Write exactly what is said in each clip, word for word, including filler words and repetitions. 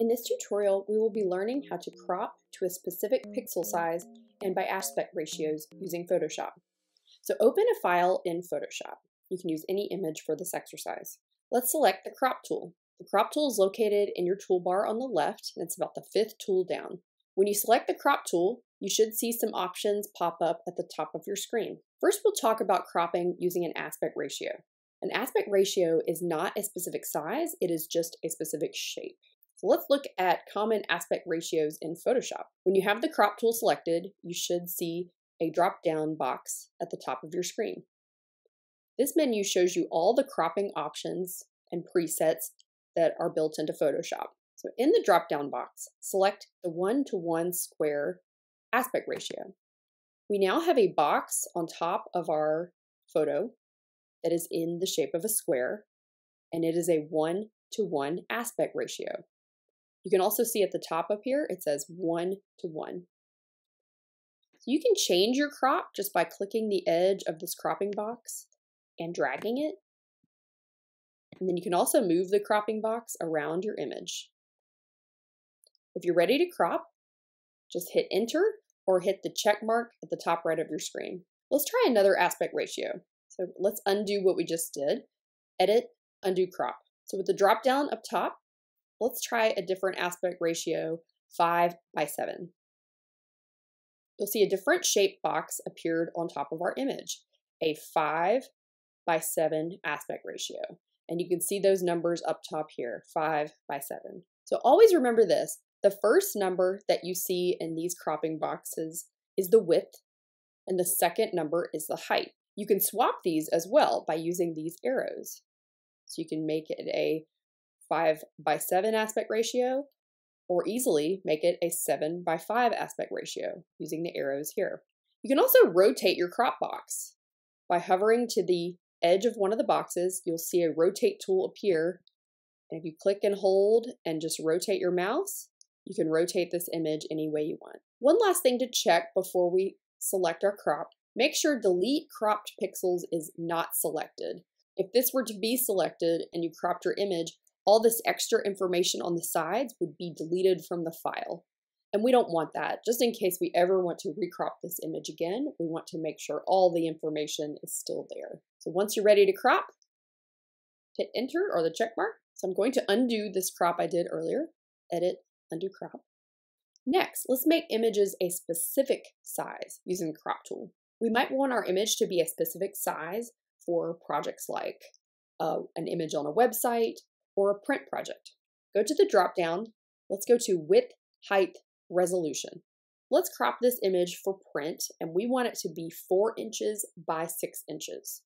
In this tutorial, we will be learning how to crop to a specific pixel size and by aspect ratios using Photoshop. So open a file in Photoshop. You can use any image for this exercise. Let's select the crop tool. The crop tool is located in your toolbar on the left, and it's about the fifth tool down. When you select the crop tool, you should see some options pop up at the top of your screen. First, we'll talk about cropping using an aspect ratio. An aspect ratio is not a specific size, it is just a specific shape. So let's look at common aspect ratios in Photoshop. When you have the crop tool selected, you should see a drop-down box at the top of your screen. This menu shows you all the cropping options and presets that are built into Photoshop. So in the drop-down box, select the one to one square aspect ratio. We now have a box on top of our photo that is in the shape of a square, and it is a one to one aspect ratio. You can also see at the top up here, it says one to one. So you can change your crop just by clicking the edge of this cropping box and dragging it. And then you can also move the cropping box around your image. If you're ready to crop, just hit enter or hit the check mark at the top right of your screen. Let's try another aspect ratio. So let's undo what we just did. Edit, undo crop. So with the drop down up top, let's try a different aspect ratio, five by seven. You'll see a different shape box appeared on top of our image, a five by seven aspect ratio. And you can see those numbers up top here, five by seven. So always remember this, the first number that you see in these cropping boxes is the width, and the second number is the height. You can swap these as well by using these arrows. So you can make it a five by seven aspect ratio, or easily make it a seven by five aspect ratio using the arrows here. You can also rotate your crop box. By hovering to the edge of one of the boxes, you'll see a rotate tool appear. And if you click and hold and just rotate your mouse, you can rotate this image any way you want. One last thing to check before we select our crop, make sure delete cropped pixels is not selected. If this were to be selected and you cropped your image, all this extra information on the sides would be deleted from the file. And we don't want that. Just in case we ever want to recrop this image again, we want to make sure all the information is still there. So once you're ready to crop, hit enter or the check mark. So I'm going to undo this crop I did earlier. Edit, undo crop. Next, let's make images a specific size using the crop tool. We might want our image to be a specific size for projects like uh, an image on a website or a print project. Go to the drop down. Let's go to width, height, resolution. Let's crop this image for print, and we want it to be four inches by six inches.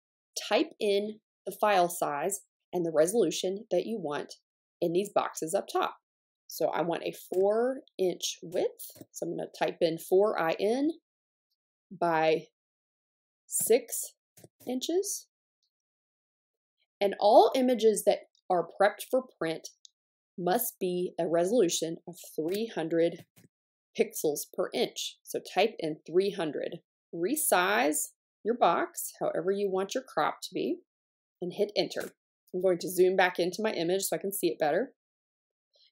Type in the file size and the resolution that you want in these boxes up top. So I want a four inch width. So I'm going to type in four I N by six inches. And all images that are prepped for print must be a resolution of three hundred pixels per inch. So type in three hundred. Resize your box however you want your crop to be and hit enter. I'm going to zoom back into my image so I can see it better.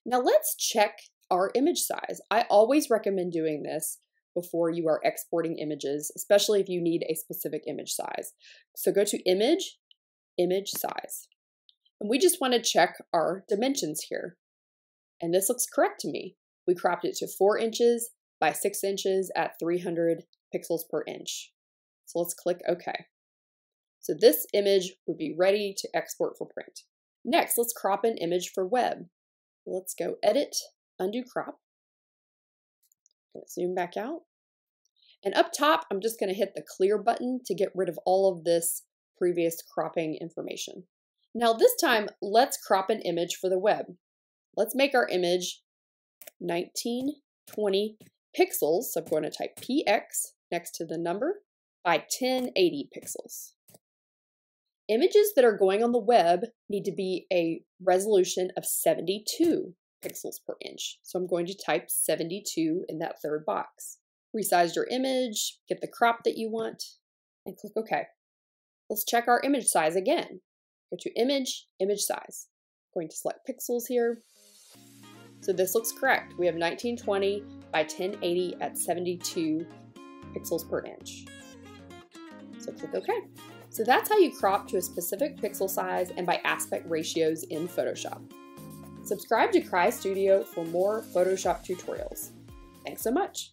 Now let's check our image size. I always recommend doing this before you are exporting images, especially if you need a specific image size. So go to image, image size. And we just want to check our dimensions here. And this looks correct to me. We cropped it to four inches by six inches at three hundred pixels per inch. So let's click OK. So this image would be ready to export for print. Next, let's crop an image for web. Let's go edit, undo crop. Let's zoom back out. And up top, I'm just going to hit the clear button to get rid of all of this previous cropping information. Now this time, let's crop an image for the web. Let's make our image nineteen twenty pixels. So I'm going to type P X next to the number by ten eighty pixels. Images that are going on the web need to be a resolution of seventy-two pixels per inch. So I'm going to type seventy-two in that third box. Resize your image, get the crop that you want, and click OK. Let's check our image size again. Go to image, image size. I'm going to select pixels here. So this looks correct. We have nineteen twenty by ten eighty at seventy-two pixels per inch. So click OK. So that's how you crop to a specific pixel size and by aspect ratios in Photoshop. Subscribe to CryeStudio for more Photoshop tutorials. Thanks so much.